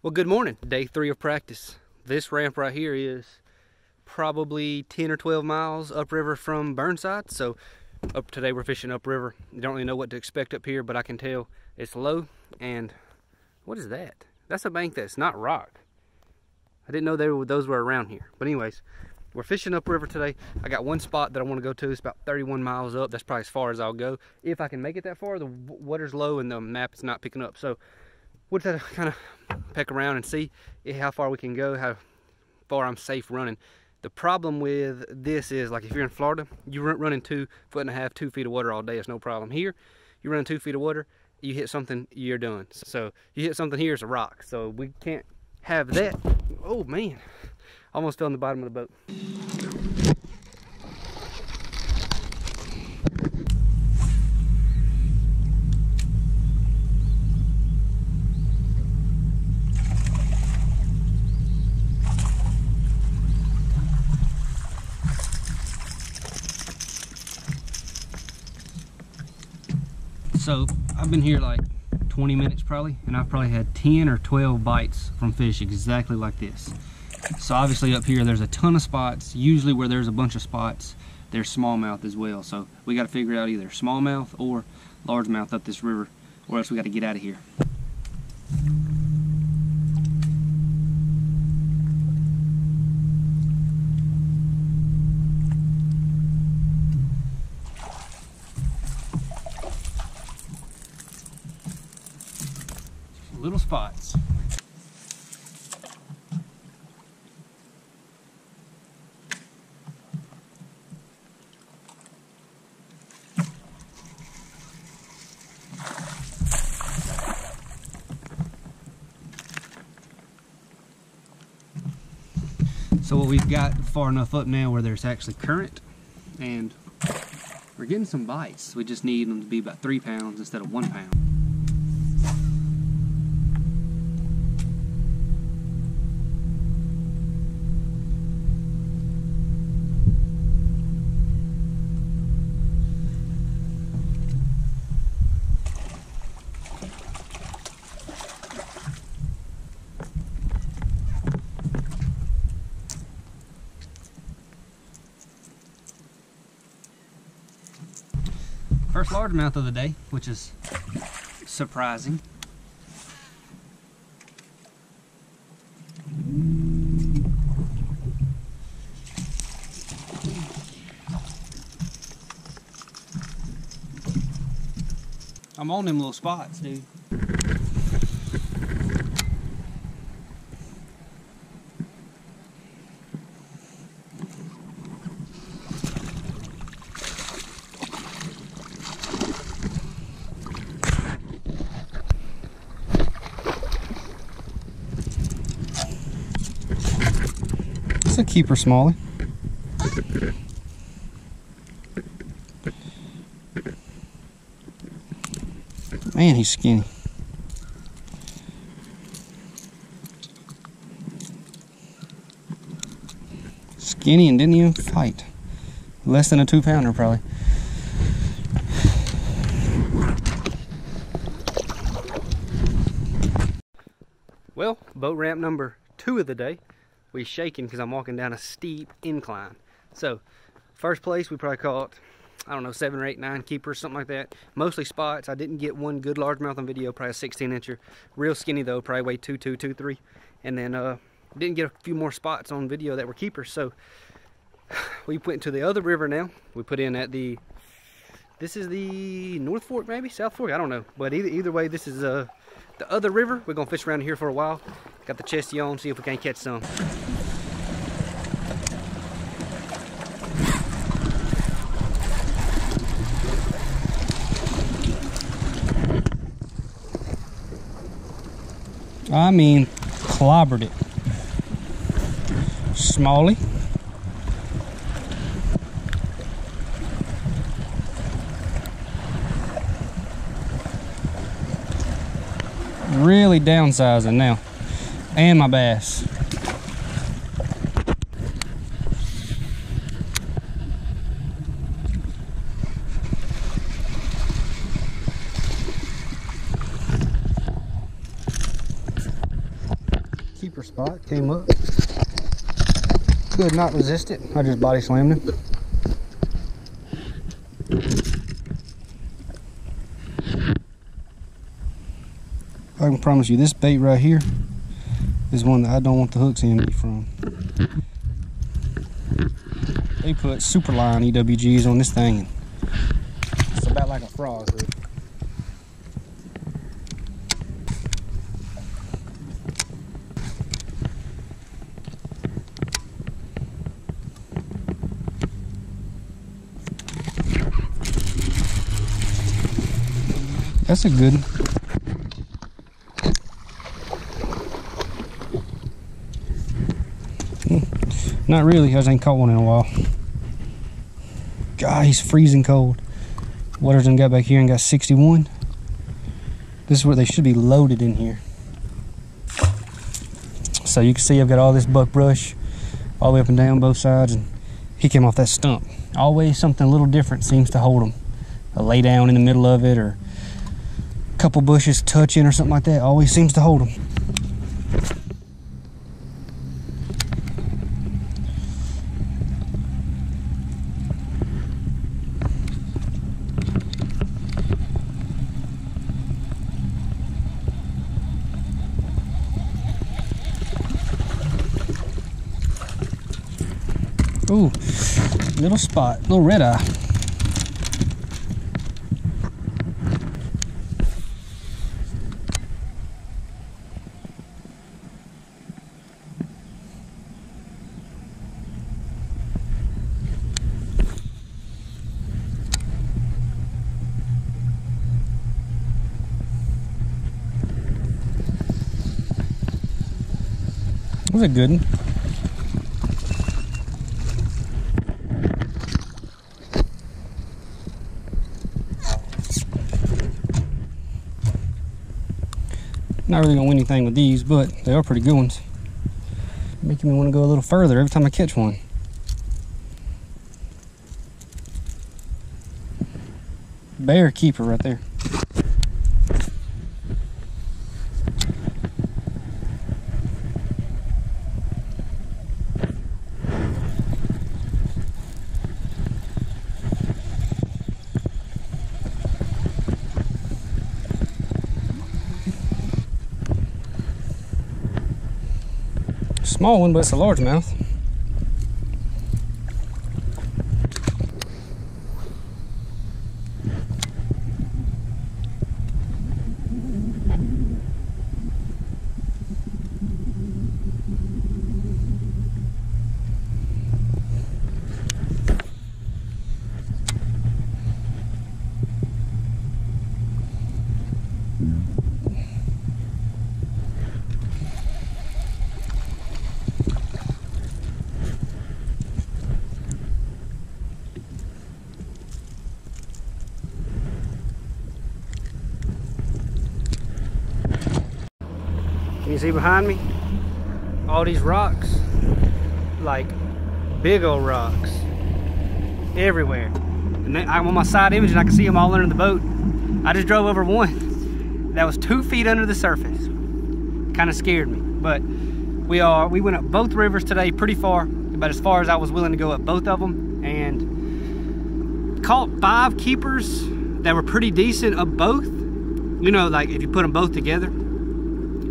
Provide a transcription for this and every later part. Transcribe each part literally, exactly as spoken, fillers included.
Well, good morning. Day three of practice. This ramp right here is probably ten or twelve miles upriver from Burnside. So up today we're fishing upriver. You don't really know what to expect up here, but I can tell it's low. And what is that? That's a bank that's not rock. I didn't know they were, those were around here. But anyways, we're fishing upriver today. I got one spot that I want to go to. It's about thirty-one miles up. That's probably as far as I'll go. If I can make it that far, the water's low and the map is not picking up. So we'll just kind of peck around and see how far we can go, how far I'm safe running. The problem with this is, like, if you're in Florida, you're running two foot and a half, two feet of water all day. It's no problem. Here, you're running two feet of water, you hit something, you're done. So you hit something here, it's a rock. So we can't have that. Oh, man. Almost fell on the bottom of the boat. So I've been here like twenty minutes probably, and I've probably had ten or twelve bites from fish exactly like this. So obviously up here there's a ton of spots. Usually where there's a bunch of spots, there's smallmouth as well. So we got to figure out either smallmouth or largemouth up this river, or else we got to get out of here. Little spots. So what we've got far enough up now where there's actually current, and we're getting some bites. We just need them to be about three pounds instead of one pound. First largemouth of the day, which is surprising. I'm on them little spots, dude. A keeper smallie. Man, he's skinny. Skinny and didn't even fight. Less than a two pounder probably. Well, boat ramp number two of the day. We're shaking because I'm walking down a steep incline. So first place we probably caught, I don't know, seven or eight, nine keepers, something like that. Mostly spots. I didn't get one good largemouth on video, probably a sixteen incher. Real skinny though, probably weighed two, two, two, three. And then uh, didn't get a few more spots on video that were keepers. So we went to the other river now. We put in at the, this is the North Fork maybe, South Fork, I don't know. But either, either way, this is uh, the other river. We're gonna fish around here for a while. Got the chesty on, see if we can't catch some. I mean, clobbered it. Smallie. Really downsizing now. And my bass. keeper spot, came up, could not resist it. I just body slammed him. I can promise you this bait right here is one that I don't want the hooks in me from. They put Superline E W Gs on this thing. It's about like a frog. Really. That's a good one. Mm. Not really, because I ain't caught one in a while. God, he's freezing cold. Water's done got back here and got sixty-one. This is where they should be loaded in here. So you can see I've got all this buck brush all the way up and down both sides, and he came off that stump. Always something a little different seems to hold him. A lay down in the middle of it, or couple bushes touching or something like that always seems to hold them. Ooh, little spot, little red eye. Was a good one. Not really gonna win anything with these, but they are pretty good ones. Making me want to go a little further every time I catch one. Bear keeper right there. Small one, but it's a largemouth. Can you see behind me? All these rocks, like big old rocks, everywhere. And then I'm on my side image and I can see them all under the boat. I just drove over one that was two feet under the surface. Kind of scared me, but we are. We went up both rivers today, pretty far, about as far as I was willing to go up both of them, and caught five keepers that were pretty decent of both. You know, like if you put them both together.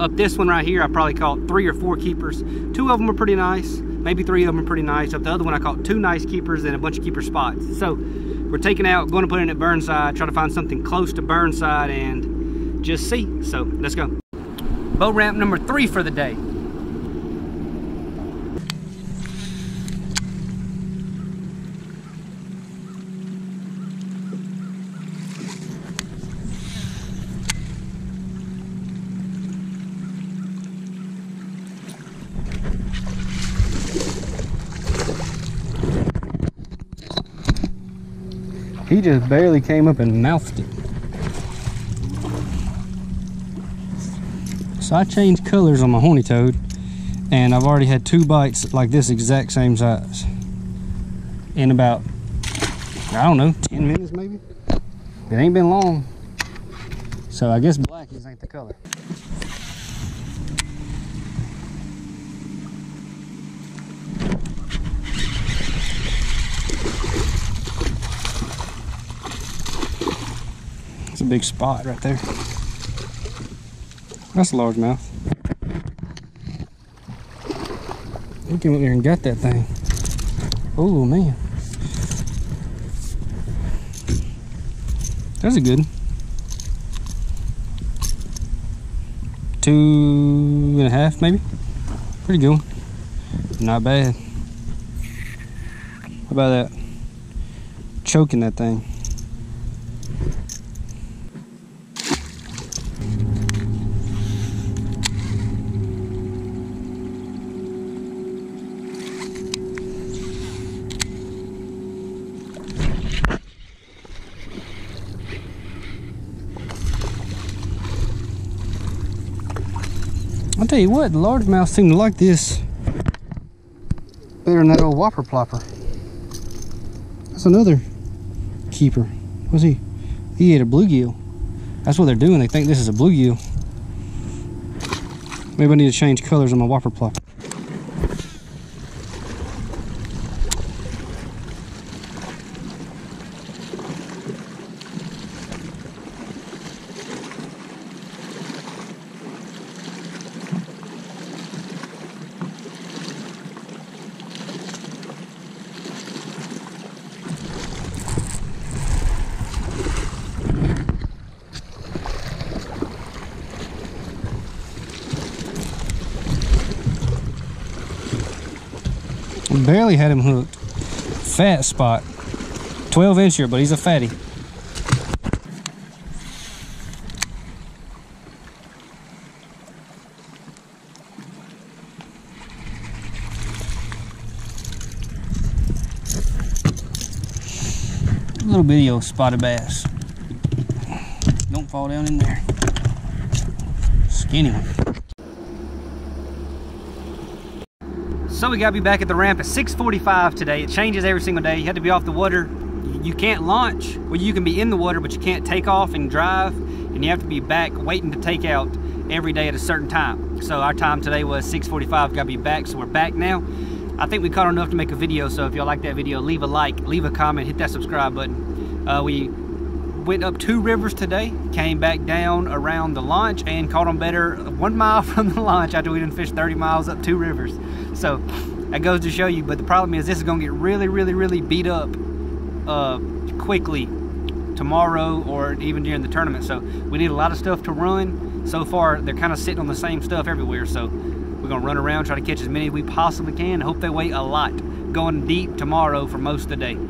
Up this one right here, I probably caught three or four keepers. Two of them are pretty nice. Maybe three of them are pretty nice. Up the other one, I caught two nice keepers and a bunch of keeper spots. So we're taking out, going to put in at Burnside, try to find something close to Burnside and just see. So let's go. Boat ramp number three for the day. He just barely came up and mouthed it. So I changed colors on my horny toad, and I've already had two bites like this exact same size in about, I don't know, ten minutes maybe? It ain't been long. So I guess blackies ain't the color. big spot right there. That's a largemouth. He came up there and got that thing. Oh man, that's a good one. Two and a half maybe. Pretty good one. Not bad. How about that? Choking that thing. I'll tell you what, largemouth seem to like this better than that old whopper plopper. That's another keeper. What's he? He ate a bluegill. That's what they're doing. They think this is a bluegill. Maybe I need to change colors on my whopper plopper. Barely had him hooked. Fat spot. twelve incher, but he's a fatty. Little bitty old spotted bass. Don't fall down in there. Skinny one. So we gotta be back at the ramp at six forty-five today. It changes every single day. You have to be off the water. You can't launch. Well, you can be in the water, but you can't take off and drive. And you have to be back waiting to take out every day at a certain time. So our time today was six forty-five, gotta be back, so we're back now. I think we caught enough to make a video, so if y'all like that video, leave a like, leave a comment, hit that subscribe button. Uh, we went up two rivers today, came back down around the launch and caught them better one mile from the launch after we didn't fish thirty miles up two rivers. So that goes to show you, but the problem is this is gonna get really, really, really beat up uh, quickly tomorrow or even during the tournament. So we need a lot of stuff to run. So far, they're kind of sitting on the same stuff everywhere. So we're gonna run around, try to catch as many as we possibly can. Hope they weigh a lot. Going deep tomorrow for most of the day.